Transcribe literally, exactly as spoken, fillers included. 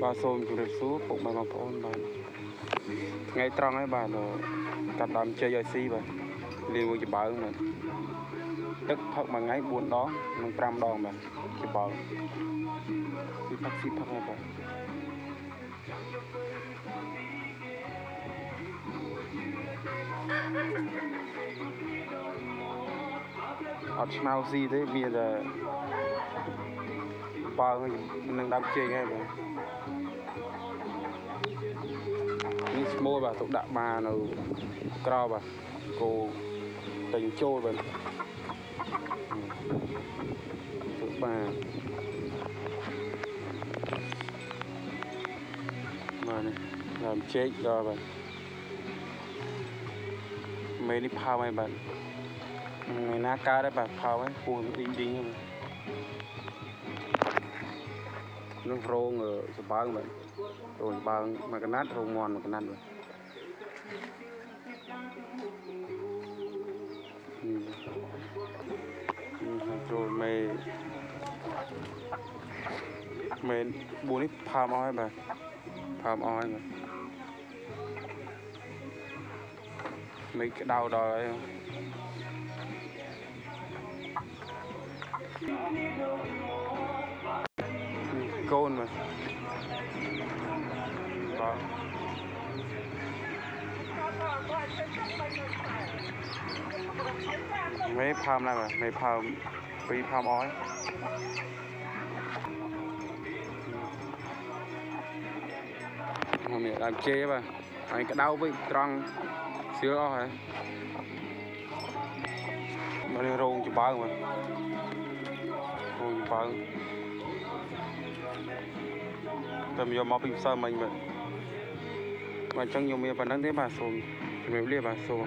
Bà xôn chủ đề xuống, phục bà mập ôn bà ngay trăng ấy bà nó cắt đám chơi giỏi si bà liên quan cho bà ơn bà tức thật mà ngay buồn đó mình trăm đòn bà cho bà đi phát xí phát ngay bà ở màu gì thế bây giờ bà ơi mình đang chơi ngay bà môi bà thuộc đạm bà nó cao bà cô tình trôi bà thuộc bà mà này làm chết rồi bà mấy đi phao mày bà mày ná cá đấy bà phao ấy buồn đi đi nhưng mà nó rô ngờ bà bà rồi bà mà cái nát rô ngon mà cái nát bà rồi mày mày bố đi phàm oi bà phàm oi bà mấy cái đau đòi ấy không côn mà đó. Mấy phàm này mà mấy phàm bị phàm ói mà mẹ làm chê mà mày cái đau bị trăng xíu đó hả mà đi rôn cho bác mà rôn cho bác tầm vô móc bình sơ mình mà mà chẳng nhiều mẹ bà đang thế bà xôn mẹ bà xôn